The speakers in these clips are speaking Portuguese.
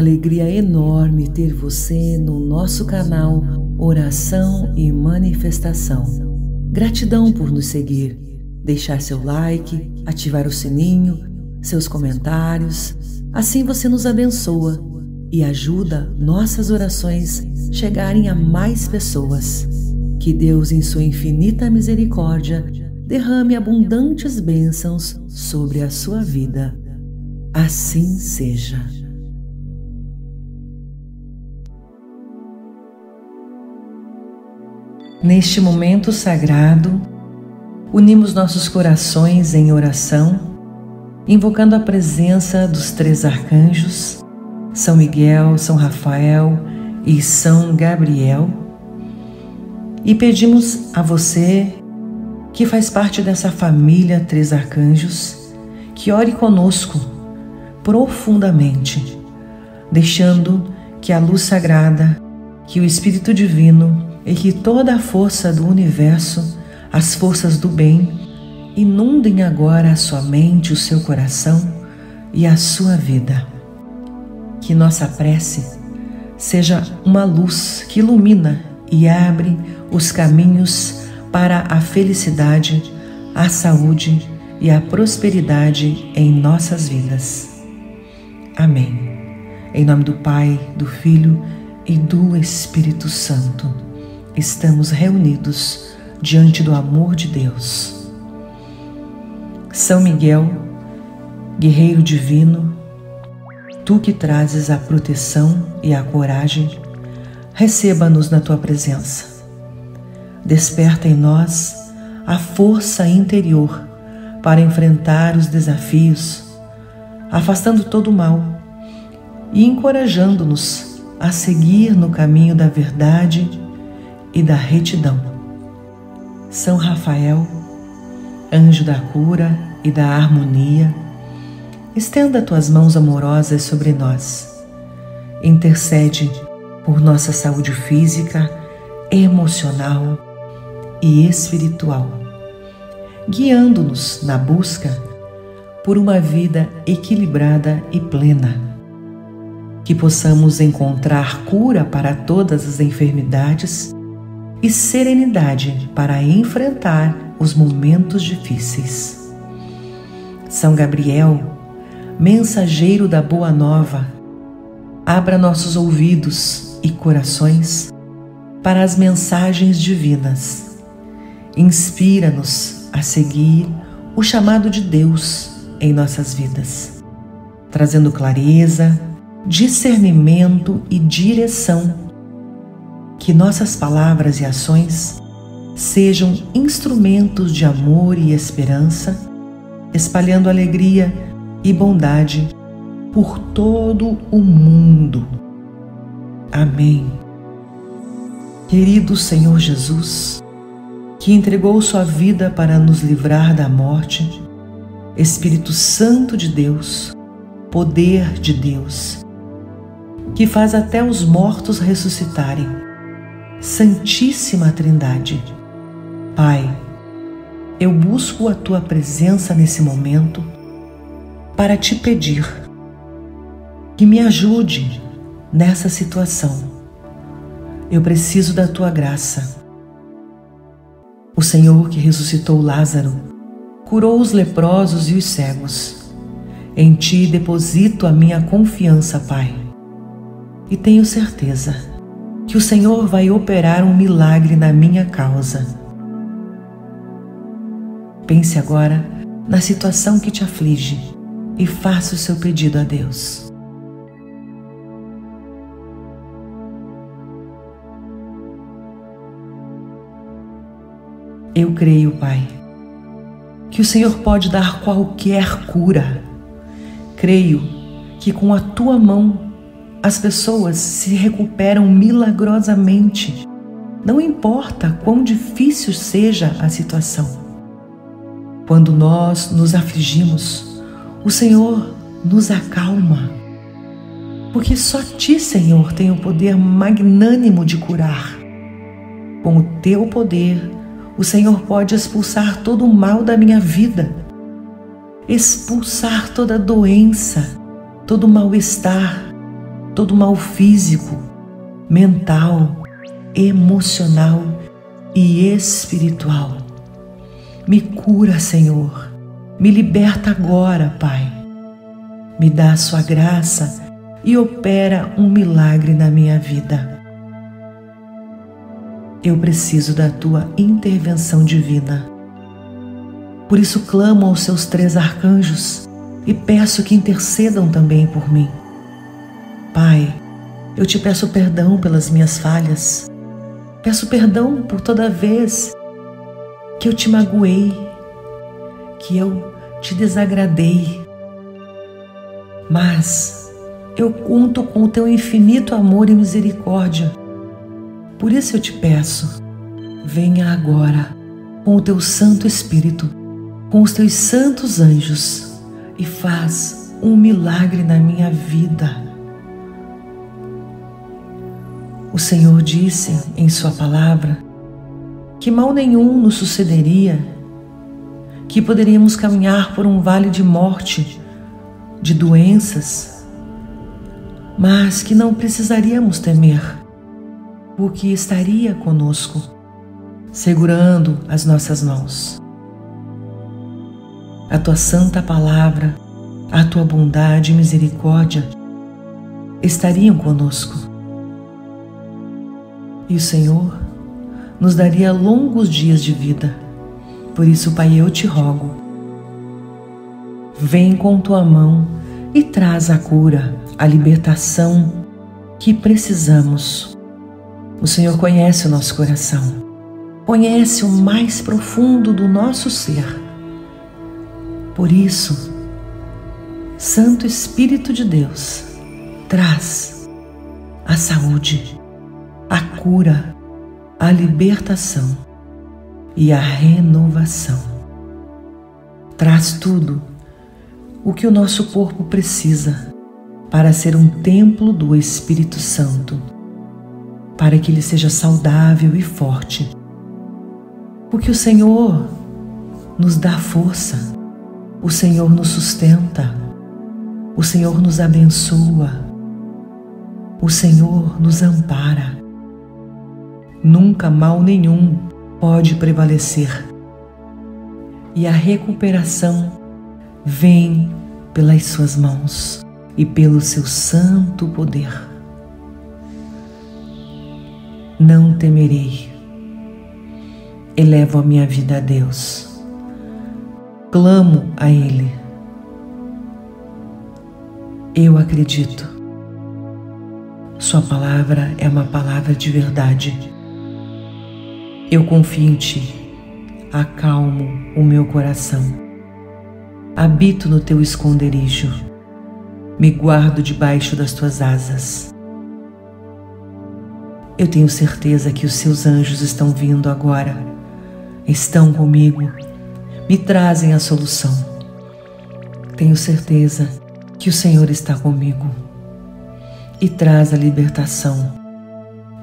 alegria enorme ter você no nosso canal Oração e Manifestação. Gratidão por nos seguir, deixar seu like, ativar o sininho, seus comentários. Assim você nos abençoa e ajuda nossas orações chegarem a mais pessoas. Que Deus, em sua infinita misericórdia, derrame abundantes bênçãos sobre a sua vida. Assim seja. Neste momento sagrado, unimos nossos corações em oração, invocando a presença dos três arcanjos, São Miguel, São Rafael e São Gabriel, e pedimos a você, que faz parte dessa família Três Arcanjos, que ore conosco profundamente, deixando que a luz sagrada, que o Espírito Divino e que toda a força do universo, as forças do bem, inundem agora a sua mente, o seu coração e a sua vida. Que nossa prece seja uma luz que ilumina e abre os caminhos para a felicidade, a saúde e a prosperidade em nossas vidas. Amém. Em nome do Pai, do Filho e do Espírito Santo. Estamos reunidos diante do amor de Deus. São Miguel, guerreiro divino, tu que trazes a proteção e a coragem, receba-nos na tua presença. Desperta em nós a força interior para enfrentar os desafios, afastando todo o mal e encorajando-nos a seguir no caminho da verdade e da retidão. São Rafael, anjo da cura e da harmonia, estenda tuas mãos amorosas sobre nós. Intercede por nossa saúde física, emocional e espiritual, guiando-nos na busca por uma vida equilibrada e plena. Que possamos encontrar cura para todas as enfermidades e serenidade para enfrentar os momentos difíceis. São Gabriel, mensageiro da Boa Nova, abra nossos ouvidos e corações para as mensagens divinas. Inspira-nos a seguir o chamado de Deus em nossas vidas, trazendo clareza, discernimento e direção. Que nossas palavras e ações sejam instrumentos de amor e esperança, espalhando alegria e bondade por todo o mundo. Amém. Querido Senhor Jesus, que entregou sua vida para nos livrar da morte, Espírito Santo de Deus, poder de Deus, que faz até os mortos ressuscitarem, Santíssima Trindade, Pai, eu busco a Tua presença nesse momento para te pedir que me ajude nessa situação. Eu preciso da Tua graça. O Senhor que ressuscitou Lázaro, curou os leprosos e os cegos. Em Ti deposito a minha confiança, Pai, e tenho certeza que o Senhor vai operar um milagre na minha causa. Pense agora na situação que te aflige e faça o seu pedido a Deus. Eu creio, Pai, que o Senhor pode dar qualquer cura. Creio que com a Tua mão as pessoas se recuperam milagrosamente, não importa quão difícil seja a situação. Quando nós nos afligimos, o Senhor nos acalma, porque só Ti, Senhor, tem o poder magnânimo de curar. Com o Teu poder, o Senhor pode expulsar todo o mal da minha vida, expulsar toda doença, todo o mal-estar, todo mal físico, mental, emocional e espiritual. Me cura, Senhor, me liberta agora, Pai. Me dá a sua graça e opera um milagre na minha vida. Eu preciso da tua intervenção divina. Por isso clamo aos seus três arcanjos e peço que intercedam também por mim. Pai, eu te peço perdão pelas minhas falhas. Peço perdão por toda vez que eu te magoei, que eu te desagradei. Mas eu conto com o teu infinito amor e misericórdia. Por isso eu te peço, venha agora com o teu Santo Espírito, com os teus santos anjos, e faz um milagre na minha vida. O Senhor disse em sua palavra que mal nenhum nos sucederia, que poderíamos caminhar por um vale de morte, de doenças, mas que não precisaríamos temer, porque estaria conosco, segurando as nossas mãos. A tua santa palavra, a tua bondade e misericórdia estariam conosco. E o Senhor nos daria longos dias de vida. Por isso, Pai, eu te rogo, vem com tua mão e traz a cura, a libertação que precisamos. O Senhor conhece o nosso coração, conhece o mais profundo do nosso ser. Por isso, Santo Espírito de Deus, traz a saúde, a cura, a libertação e a renovação. Traz tudo o que o nosso corpo precisa para ser um templo do Espírito Santo, para que ele seja saudável e forte, porque o Senhor nos dá força, o Senhor nos sustenta, o Senhor nos abençoa, o Senhor nos ampara. Nunca mal nenhum pode prevalecer. E a recuperação vem pelas suas mãos e pelo seu santo poder. Não temerei. Elevo a minha vida a Deus. Clamo a Ele. Eu acredito. Sua palavra é uma palavra de verdade. Eu confio em ti, acalmo o meu coração, habito no teu esconderijo, me guardo debaixo das tuas asas. Eu tenho certeza que os seus anjos estão vindo agora, estão comigo, me trazem a solução. Tenho certeza que o Senhor está comigo e traz a libertação.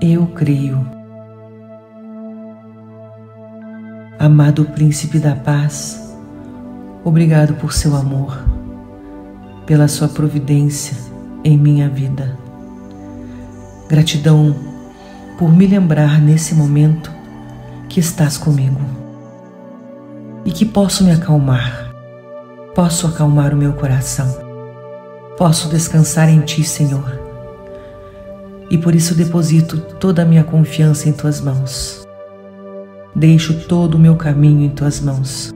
Eu creio. Amado Príncipe da Paz, obrigado por seu amor, pela sua providência em minha vida. Gratidão por me lembrar nesse momento que estás comigo e que posso me acalmar, posso acalmar o meu coração, posso descansar em ti, Senhor, e por isso deposito toda a minha confiança em tuas mãos. Deixo todo o meu caminho em tuas mãos.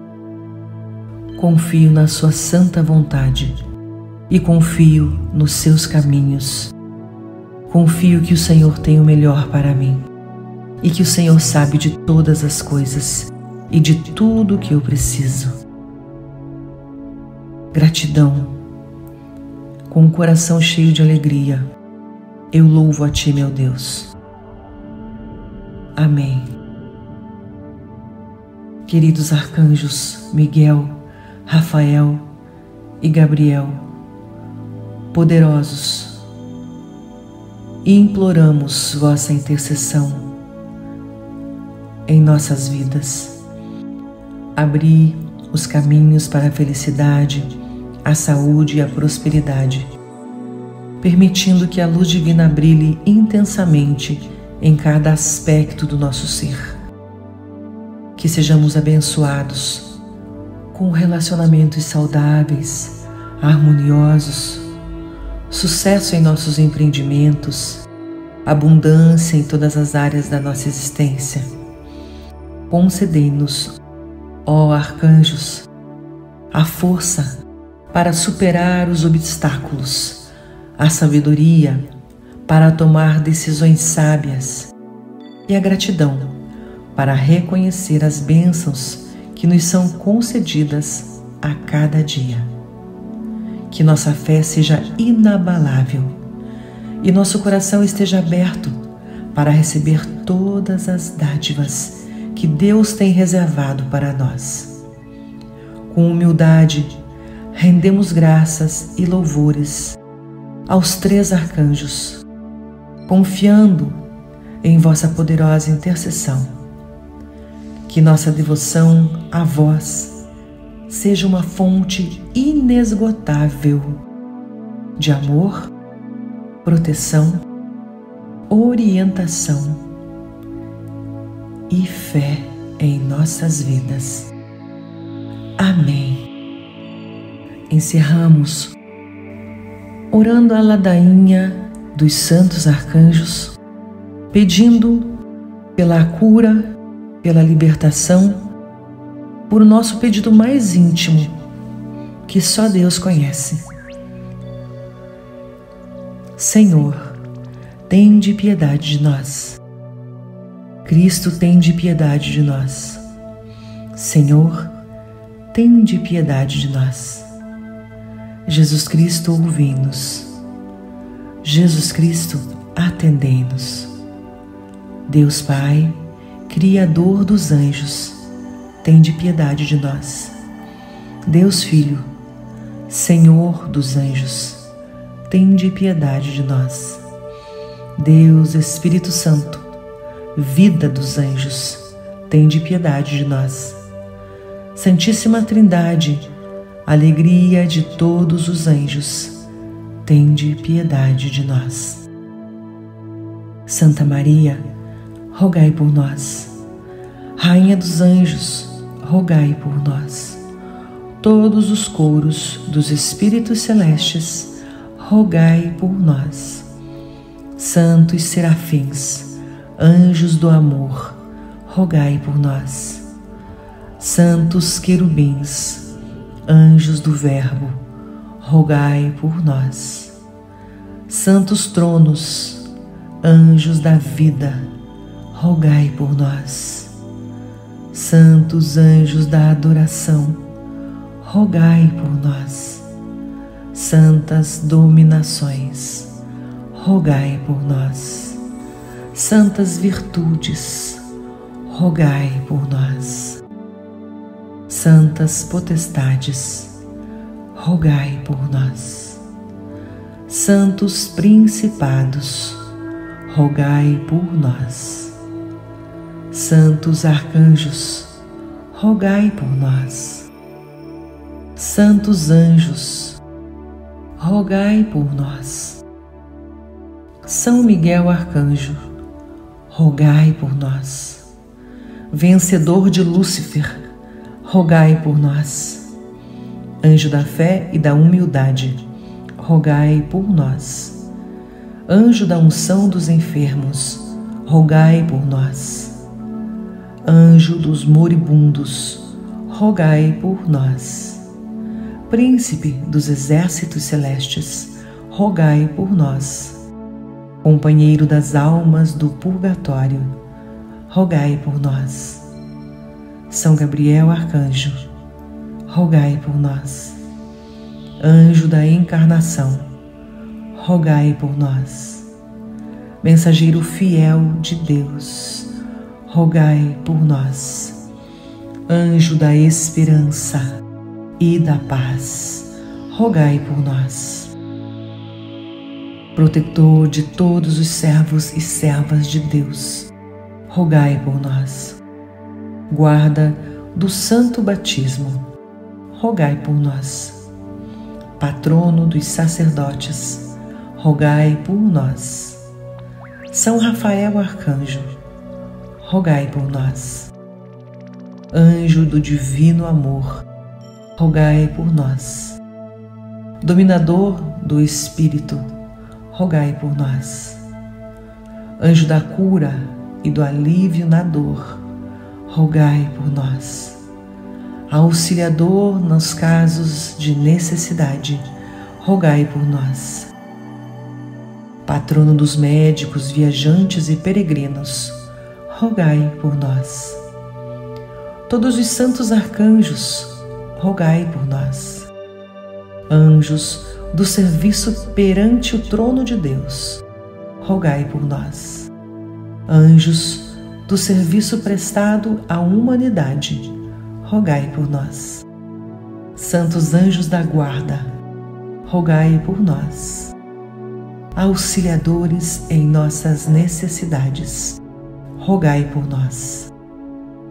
Confio na sua santa vontade e confio nos seus caminhos. Confio que o Senhor tem o melhor para mim e que o Senhor sabe de todas as coisas e de tudo o que eu preciso. Gratidão. Com o coração cheio de alegria, eu louvo a ti, meu Deus. Amém. Queridos arcanjos Miguel, Rafael e Gabriel, poderosos, imploramos vossa intercessão em nossas vidas. Abri os caminhos para a felicidade, a saúde e a prosperidade. permitindo que a luz divina brilhe intensamente em cada aspecto do nosso ser. Que sejamos abençoados com relacionamentos saudáveis, harmoniosos, sucesso em nossos empreendimentos, abundância em todas as áreas da nossa existência. Concedei-nos, ó arcanjos, a força para superar os obstáculos, a sabedoria para tomar decisões sábias e a gratidão para reconhecer as bênçãos que nos são concedidas a cada dia. Que nossa fé seja inabalável e nosso coração esteja aberto para receber todas as dádivas que Deus tem reservado para nós. Com humildade, rendemos graças e louvores aos três arcanjos, confiando em vossa poderosa intercessão. Que nossa devoção a vós seja uma fonte inesgotável de amor, proteção, orientação e fé em nossas vidas. Amém. Encerramos orando a ladainha dos santos arcanjos, pedindo pela cura, pela libertação, por nosso pedido mais íntimo, que só Deus conhece. Senhor, tende piedade de nós. Cristo, tende piedade de nós. Senhor, tende piedade de nós. Jesus Cristo, ouvi-nos. Jesus Cristo, atendei-nos. Deus Pai, Criador dos anjos, tende piedade de nós. Deus Filho, Senhor dos anjos, tende piedade de nós. Deus Espírito Santo, vida dos anjos, tende piedade de nós. Santíssima Trindade, alegria de todos os anjos, tende piedade de nós. Santa Maria, rogai por nós. Rainha dos anjos, rogai por nós. Todos os coros dos espíritos celestes, rogai por nós. Santos serafins, anjos do amor, rogai por nós. Santos querubins, anjos do Verbo, rogai por nós. Santos tronos, anjos da vida, rogai por nós. Santos anjos da adoração, rogai por nós. Santas dominações, rogai por nós. Santas virtudes, rogai por nós. Santas potestades, rogai por nós. Santos principados, rogai por nós. Santos arcanjos, rogai por nós. Santos anjos, rogai por nós. São Miguel arcanjo, rogai por nós. Vencedor de Lúcifer, rogai por nós. Anjo da fé e da humildade, rogai por nós. Anjo da unção dos enfermos, rogai por nós. Anjo dos moribundos, rogai por nós. Príncipe dos exércitos celestes, rogai por nós. Companheiro das almas do purgatório, rogai por nós. São Gabriel arcanjo, rogai por nós. Anjo da encarnação, rogai por nós. Mensageiro fiel de Deus, rogai por nós. Anjo da esperança e da paz, rogai por nós. Protetor de todos os servos e servas de Deus, rogai por nós. Guarda do santo batismo, rogai por nós. Patrono dos sacerdotes, rogai por nós. São Rafael Arcanjo, rogai por nós. Anjo do Divino Amor, rogai por nós. Dominador do Espírito, rogai por nós. Anjo da Cura e do Alívio na Dor, rogai por nós. Auxiliador nos casos de necessidade, rogai por nós. Patrono dos médicos, viajantes e peregrinos, rogai por nós. Todos os santos arcanjos, rogai por nós. Anjos do serviço perante o trono de Deus, rogai por nós. Anjos do serviço prestado à humanidade, rogai por nós. Santos anjos da guarda, rogai por nós. Auxiliadores em nossas necessidades, rogai por nós.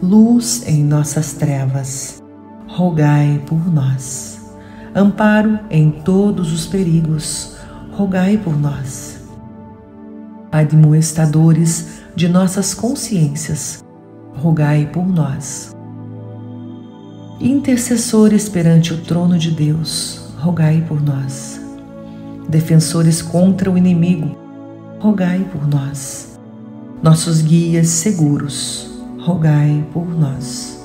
Luz em nossas trevas, rogai por nós. Amparo em todos os perigos, rogai por nós. Admoestadores de nossas consciências, rogai por nós. Intercessores perante o trono de Deus, rogai por nós. Defensores contra o inimigo, rogai por nós. Nossos guias seguros, rogai por nós.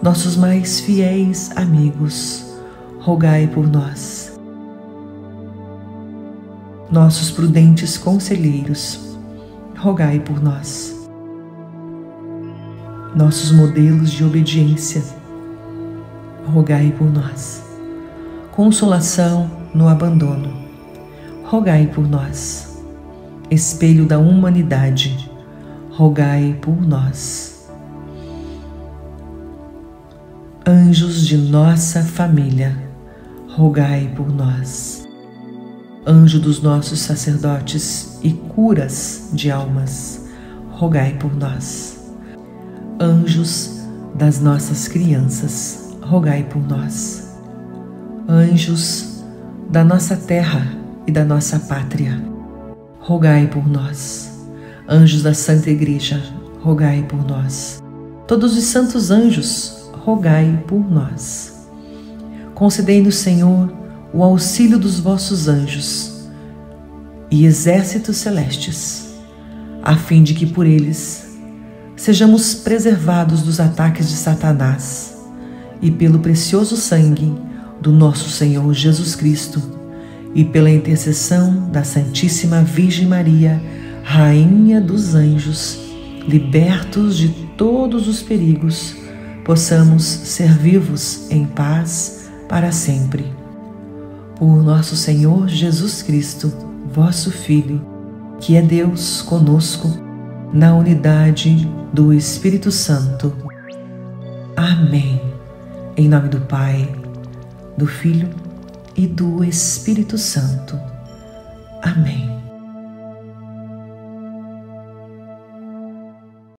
Nossos mais fiéis amigos, rogai por nós. Nossos prudentes conselheiros, rogai por nós. Nossos modelos de obediência, rogai por nós. Consolação no abandono, rogai por nós. Espelho da humanidade, rogai por nós. Anjos de nossa família, rogai por nós. Anjo dos nossos sacerdotes e curas de almas, rogai por nós. Anjos das nossas crianças, rogai por nós. Anjos da nossa terra e da nossa pátria, rogai por nós. Anjos da Santa Igreja, rogai por nós. Todos os santos anjos, rogai por nós. Concedei-nos, Senhor, o auxílio dos vossos anjos e exércitos celestes, a fim de que por eles sejamos preservados dos ataques de Satanás, e pelo precioso sangue do nosso Senhor Jesus Cristo, e pela intercessão da Santíssima Virgem Maria, Rainha dos Anjos, libertos de todos os perigos, possamos ser vivos em paz para sempre. Por nosso Senhor Jesus Cristo, vosso Filho, que é Deus conosco, na unidade do Espírito Santo. Amém. Em nome do Pai, do Filho e do Espírito Santo. Amém.